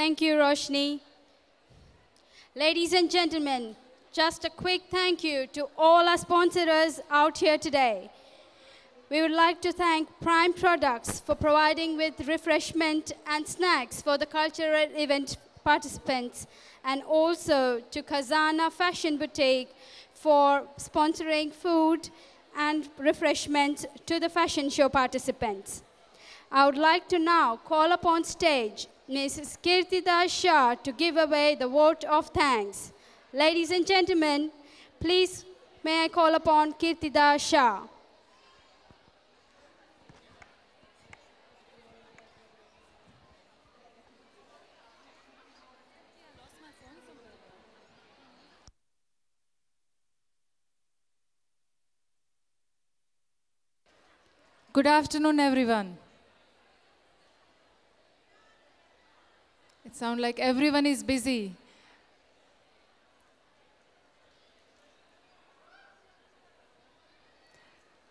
Thank you, Roshni. Ladies and gentlemen, just a quick thank you to all our sponsors out here today. We would like to thank Prime Products for providing with refreshment and snacks for the cultural event participants, and also to Kazana Fashion Boutique for sponsoring food and refreshment to the fashion show participants. I would like to now call upon stage Mrs. Kirtida Shah to give away the vote of thanks. Ladies and gentlemen, please may I call upon Kirtida Shah. Good afternoon, everyone. It sounds like everyone is busy.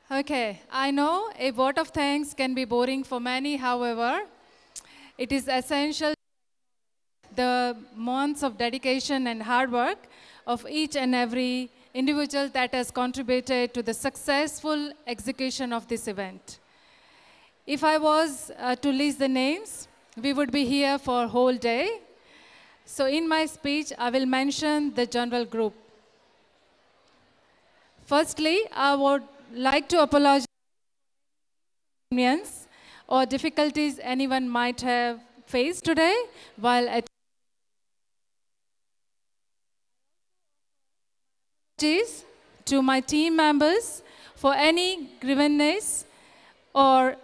Okay, I know a vote of thanks can be boring for many, however, it is essential the months of dedication and hard work of each and every individual that has contributed to the successful execution of this event. If I was to list the names, we would be here for a whole day. So in my speech, I will mention the general group. Firstly, I would like to apologize for any inconvenience or difficulties anyone might have faced today while at to my team members for any grievance or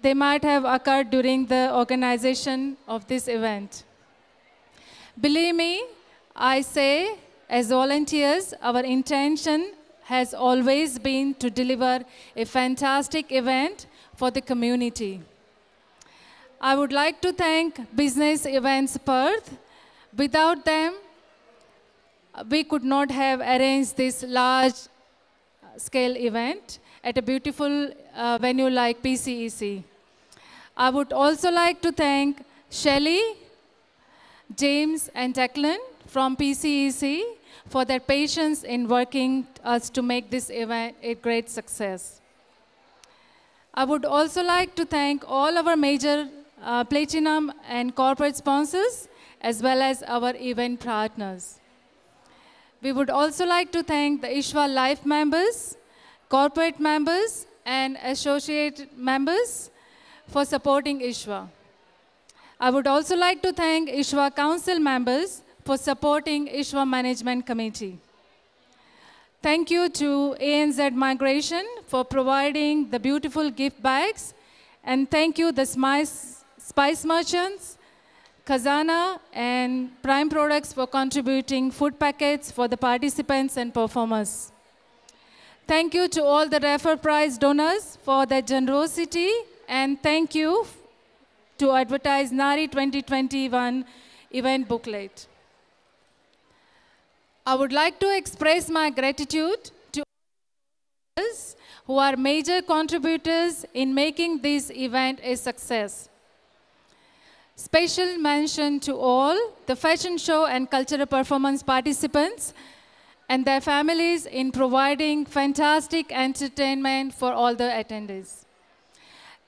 they might have occurred during the organization of this event. Believe me, I say, as volunteers, our intention has always been to deliver a fantastic event for the community. I would like to thank Business Events Perth. Without them, we could not have arranged this large-scale event at a beautiful venue like PCEC. I would also like to thank Shelley, James and Declan from PCEC for their patience in working us to make this event a great success. I would also like to thank all our major platinum and corporate sponsors as well as our event partners. We would also like to thank the ISWA Life members, corporate members and associate members for supporting ISWA. I would also like to thank ISWA Council members for supporting ISWA Management Committee. Thank you to ANZ Migration for providing the beautiful gift bags, and thank you the Spice Merchants, Kazana and Prime Products for contributing food packets for the participants and performers. Thank you to all the Raffle Prize donors for their generosity, and thank you to advertise NAARI 2021 event booklet. I would like to express my gratitude to all who are major contributors in making this event a success. Special mention to all the fashion show and cultural performance participants and their families in providing fantastic entertainment for all the attendees.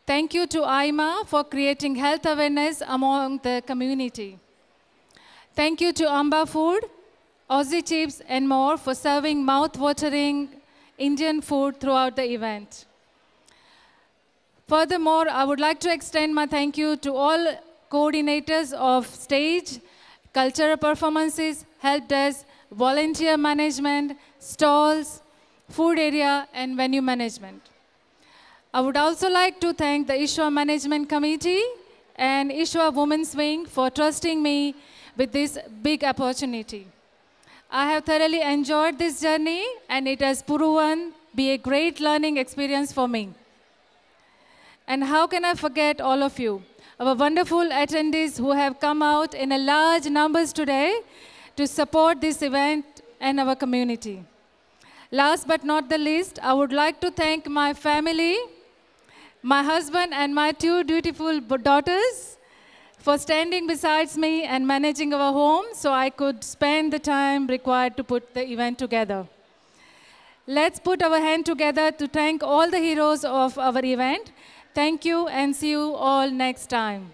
Thank you to Aima for creating health awareness among the community. Thank you to Amba Food, Aussie Chips and more for serving mouth-watering Indian food throughout the event. Furthermore, I would like to extend my thank you to all coordinators of stage, cultural performances, help desk, volunteer management, stalls, food area, and venue management. I would also like to thank the ISWA Management Committee and ISWA Women's Wing for trusting me with this big opportunity. I have thoroughly enjoyed this journey, and it has proven to be a great learning experience for me. And how can I forget all of you? Our wonderful attendees who have come out in a large numbers today to support this event and our community. Last but not the least, I would like to thank my family, my husband and my two beautiful daughters for standing besides me and managing our home so I could spend the time required to put the event together. Let's put our hand together to thank all the heroes of our event. Thank you and see you all next time.